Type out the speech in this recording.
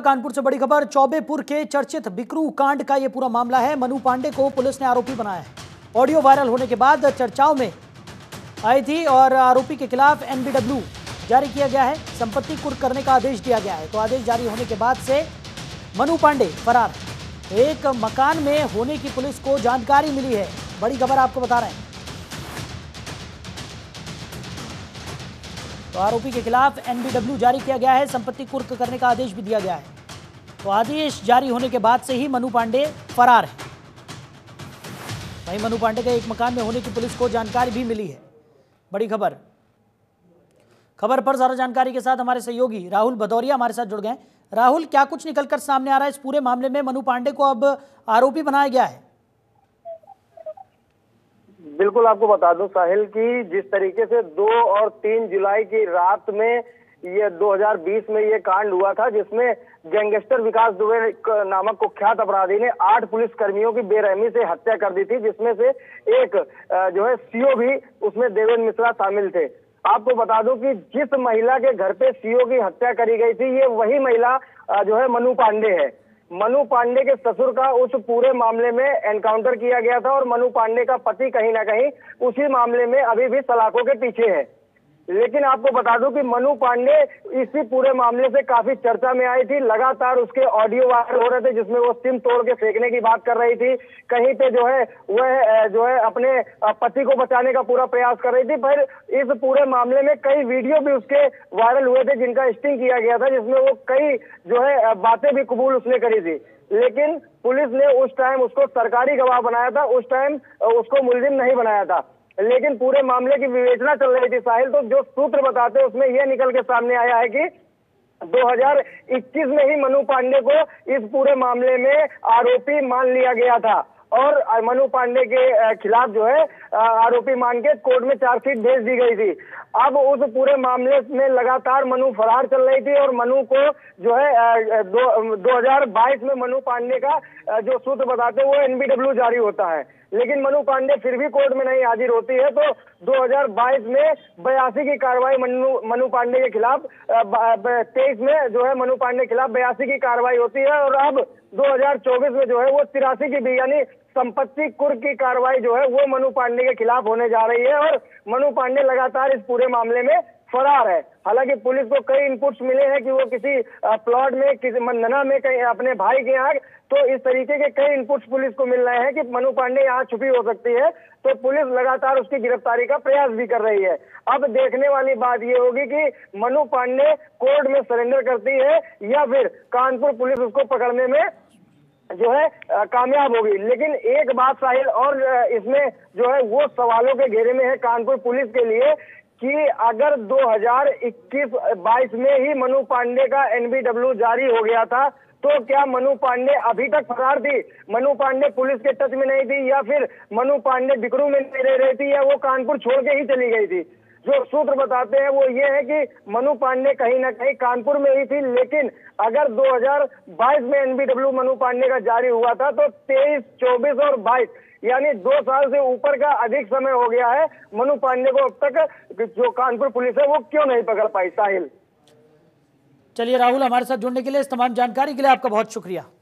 कानपुर से बड़ी खबर, चौबेपुर के चर्चित बिक्रू कांड का यह पूरा मामला है। मनु पांडे को पुलिस ने आरोपी बनाया है। ऑडियो वायरल होने के बाद चर्चाओं में आई थी और आरोपी के खिलाफ एनबीडब्ल्यू जारी किया गया है, संपत्ति कुर्क करने का आदेश दिया गया है। तो आदेश जारी होने के बाद से मनु पांडे फरार, एक मकान में होने की पुलिस को जानकारी मिली है। बड़ी खबर आपको बता रहे हैं। तो आरोपी के खिलाफ एनबीडब्ल्यू जारी किया गया है, संपत्ति कुर्क करने का आदेश भी दिया गया है। तो आदेश जारी होने के बाद से ही मनु पांडे फरार है। वहीं मनु पांडे के एक मकान में होने की पुलिस को जानकारी भी मिली है। बड़ी खबर, खबर पर ज़्यादा जानकारी के साथ हमारे सहयोगी राहुल भदौरिया हमारे साथ जुड़ गए। राहुल, क्या कुछ निकल कर सामने आ रहा है इस पूरे मामले में? मनु पांडे को अब आरोपी बनाया गया है। बिल्कुल, आपको बता दूं साहिल की जिस तरीके से 2 और 3 जुलाई की रात में ये 2020 में ये कांड हुआ था, जिसमें गैंगस्टर विकास दुबे नामक कुख्यात अपराधी ने 8 पुलिसकर्मियों की बेरहमी से हत्या कर दी थी, जिसमें से एक जो है सीओ भी, उसमें देवेंद्र मिश्रा शामिल थे। आपको बता दूं कि जिस महिला के घर पे सीओ की हत्या करी गई थी, ये वही महिला जो है मनु पांडे है। मनु पांडे के ससुर का उस पूरे मामले में एनकाउंटर किया गया था और मनु पांडे का पति कहीं ना कहीं उसी मामले में अभी भी सलाखों के पीछे है। लेकिन आपको बता दूं कि मनु पांडे इसी पूरे मामले से काफी चर्चा में आई थी। लगातार उसके ऑडियो वायरल हो रहे थे, जिसमें वो सिम तोड़ के फेंकने की बात कर रही थी, कहीं पे जो है वह जो है अपने पति को बचाने का पूरा प्रयास कर रही थी। फिर इस पूरे मामले में कई वीडियो भी उसके वायरल हुए थे, जिनका स्टिंग किया गया था, जिसमें वो कई जो है बातें भी कबूल उसने करी थी। लेकिन पुलिस ने उस टाइम उसको सरकारी गवाह बनाया था, उस टाइम उसको मुलजिम नहीं बनाया था। लेकिन पूरे मामले की विवेचना चल रही थी साहिल, तो जो सूत्र बताते हैं उसमें यह निकल के सामने आया है कि 2021 में ही मनु पांडे को इस पूरे मामले में आरोपी मान लिया गया था और मनु पांडे के खिलाफ जो है आरोपी मान के कोर्ट में चार्जशीट भेज दी गई थी। अब उस पूरे मामले में लगातार मनु फरार चल रही थी और मनु को जो है 2022 में मनु पांडे का जो सूत्र बताते वो एनबीडब्ल्यू जारी होता है। लेकिन मनु पांडे फिर भी कोर्ट में नहीं हाजिर होती है, तो 2022 में 82 की कार्रवाई मनु पांडे के खिलाफ, 23 में जो है मनु पांडे के खिलाफ 82 की कार्रवाई होती है और अब 2024 में जो है वो 83 की भी, यानी संपत्ति कुर्क की कार्रवाई जो है वो मनु पांडे के खिलाफ होने जा रही है और मनु पांडे लगातार इस पूरे मामले में फरार है। हालांकि पुलिस को कई इनपुट्स मिले हैं कि वो किसी प्लॉट में, किसी मंदना में, कहीं अपने भाई के यहाँ, तो इस तरीके के कई इनपुट्स पुलिस को मिल रहे हैं कि मनु पांडे यहाँ छुपी हो सकती है। तो पुलिस लगातार उसकी गिरफ्तारी का प्रयास भी कर रही है। अब देखने वाली बात ये होगी कि मनु पांडे कोर्ट में सरेंडर करती है या फिर कानपुर पुलिस उसको पकड़ने में जो है कामयाब होगी। लेकिन एक बात साहिल और इसमें जो है वो सवालों के घेरे में है कानपुर पुलिस के लिए कि अगर 2021-22 में ही मनु पांडे का एनबीडब्ल्यू जारी हो गया था, तो क्या मनु पांडे अभी तक फरार थी? मनु पांडे पुलिस के टच में नहीं थी या फिर मनु पांडे बिकरू में नहीं रह रही थी या वो कानपुर छोड़ के ही चली गई थी? जो सूत्र बताते हैं वो ये है कि मनु पांडे कहीं ना कहीं कानपुर में ही थी। लेकिन अगर 2022 में एनबीडब्ल्यू मनु पांडे का जारी हुआ था, तो 23, 24 और 22 यानी 2 साल से ऊपर का अधिक समय हो गया है, मनु पांडे को अब तक जो कानपुर पुलिस है वो क्यों नहीं पकड़ पाई साहिल? चलिए राहुल, हमारे साथ जुड़ने के लिए, इस तमाम जानकारी के लिए आपका बहुत शुक्रिया।